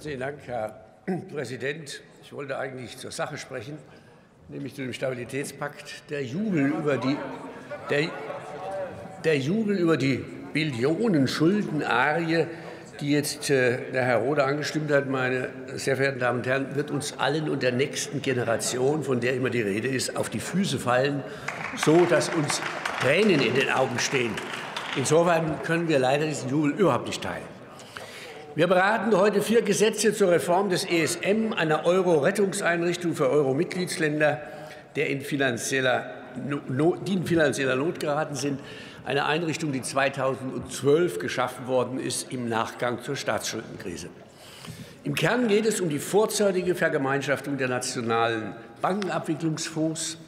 Herzlichen Dank, Herr Präsident. Ich wollte eigentlich zur Sache sprechen, nämlich zu dem Stabilitätspakt. Der Jubel über die Billionen Schuldenarie, die jetzt der Herr Rohde angestimmt hat, meine sehr verehrten Damen und Herren, wird uns allen und der nächsten Generation, von der immer die Rede ist, auf die Füße fallen, so dass uns Tränen in den Augen stehen. Insofern können wir leider diesen Jubel überhaupt nicht teilen. Wir beraten heute 4 Gesetze zur Reform des ESM, einer Euro-Rettungseinrichtung für Euro-Mitgliedsländer, die in finanzieller Not geraten sind. Eine Einrichtung, die 2012 geschaffen worden ist im Nachgang zur Staatsschuldenkrise. Im Kern geht es um die vorzeitige Vergemeinschaftung der nationalen Bankenabwicklungsfonds,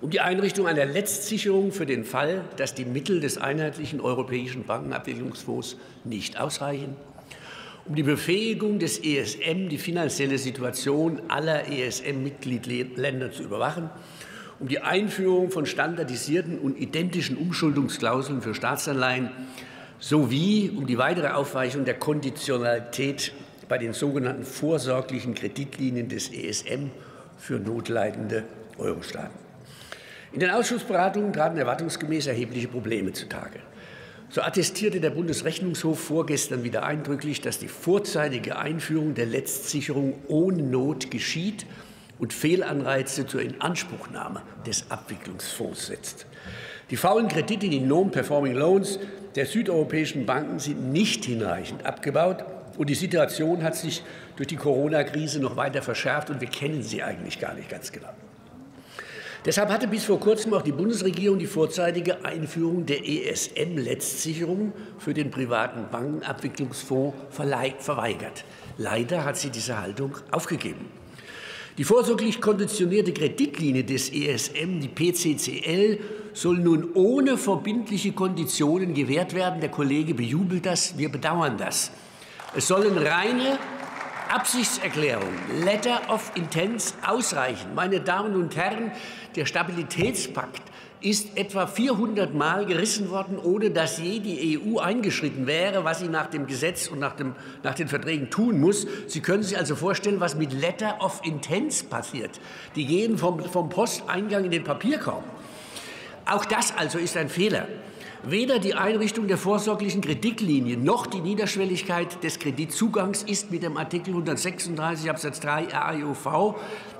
um die Einrichtung einer Letztsicherung für den Fall, dass die Mittel des einheitlichen europäischen Bankenabwicklungsfonds nicht ausreichen, um die Befähigung des ESM, die finanzielle Situation aller ESM-Mitgliedsländer zu überwachen, um die Einführung von standardisierten und identischen Umschuldungsklauseln für Staatsanleihen sowie um die weitere Aufweichung der Konditionalität bei den sogenannten vorsorglichen Kreditlinien des ESM für notleidende Eurostaaten. In den Ausschussberatungen traten erwartungsgemäß erhebliche Probleme zutage. So attestierte der Bundesrechnungshof vorgestern wieder eindrücklich, dass die vorzeitige Einführung der Letztsicherung ohne Not geschieht und Fehlanreize zur Inanspruchnahme des Abwicklungsfonds setzt. Die faulen Kredite, die Non-Performing Loans der südeuropäischen Banken, sind nicht hinreichend abgebaut. Und die Situation hat sich durch die Corona-Krise noch weiter verschärft, und wir kennen sie eigentlich gar nicht ganz genau. Deshalb hatte bis vor kurzem auch die Bundesregierung die vorzeitige Einführung der ESM-Letztsicherung für den privaten Bankenabwicklungsfonds verweigert. Leider hat sie diese Haltung aufgegeben. Die vorsorglich konditionierte Kreditlinie des ESM, die PCCL, soll nun ohne verbindliche Konditionen gewährt werden. Der Kollege bejubelt das, wir bedauern das. Es sollen reine Absichtserklärungen, Letter of Intent, ausreichen. Meine Damen und Herren, der Stabilitätspakt ist etwa 400 Mal gerissen worden, ohne dass je die EU eingeschritten wäre, was sie nach dem Gesetz und nach den Verträgen tun muss. Sie können sich also vorstellen, was mit Letter of Intent passiert. Die gehen vom Posteingang in den Papierkorb. Auch das also ist ein Fehler. Weder die Einrichtung der vorsorglichen Kreditlinie noch die Niederschwelligkeit des Kreditzugangs ist mit dem Artikel 136 Absatz 3 AEUV,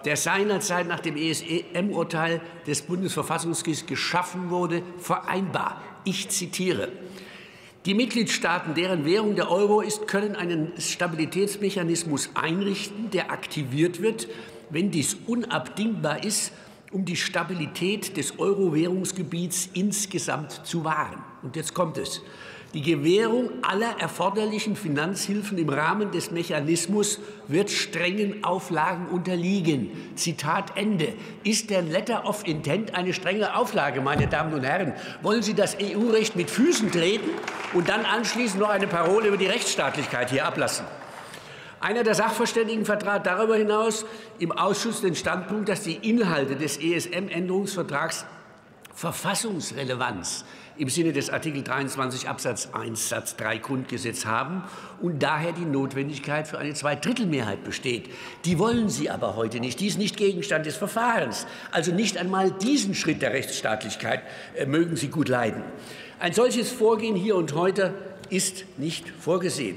der seinerzeit nach dem ESM-Urteil des Bundesverfassungsgerichts geschaffen wurde, vereinbar. Ich zitiere: Die Mitgliedstaaten, deren Währung der Euro ist, können einen Stabilitätsmechanismus einrichten, der aktiviert wird, wenn dies unabdingbar ist, um die Stabilität des Euro-Währungsgebiets insgesamt zu wahren. Und jetzt kommt es. Die Gewährung aller erforderlichen Finanzhilfen im Rahmen des Mechanismus wird strengen Auflagen unterliegen. Zitat Ende. Ist der Letter of Intent eine strenge Auflage, meine Damen und Herren? Wollen Sie das EU-Recht mit Füßen treten und dann anschließend noch eine Parole über die Rechtsstaatlichkeit hier ablassen? Einer der Sachverständigen vertrat darüber hinaus im Ausschuss den Standpunkt, dass die Inhalte des ESM-Änderungsvertrags Verfassungsrelevanz im Sinne des Artikel 23 Absatz 1 Satz 3 Grundgesetz haben und daher die Notwendigkeit für eine Zweidrittelmehrheit besteht. Die wollen Sie aber heute nicht. Die ist nicht Gegenstand des Verfahrens. Also nicht einmal diesen Schritt der Rechtsstaatlichkeit mögen Sie gut leiden. Ein solches Vorgehen hier und heute ist nicht vorgesehen.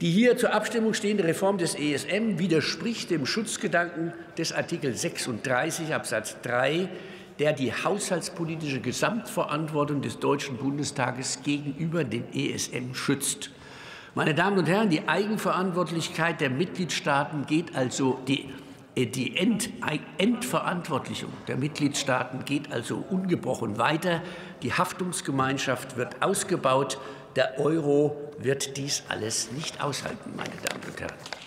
Die hier zur Abstimmung stehende Reform des ESM widerspricht dem Schutzgedanken des Artikel 36 Absatz 3, der die haushaltspolitische Gesamtverantwortung des Deutschen Bundestages gegenüber dem ESM schützt. Meine Damen und Herren, die Eigenverantwortlichkeit der Mitgliedstaaten geht also die Entverantwortlichung der Mitgliedstaaten geht also ungebrochen weiter. Die Haftungsgemeinschaft wird ausgebaut. Der Euro wird dies alles nicht aushalten, meine Damen und Herren.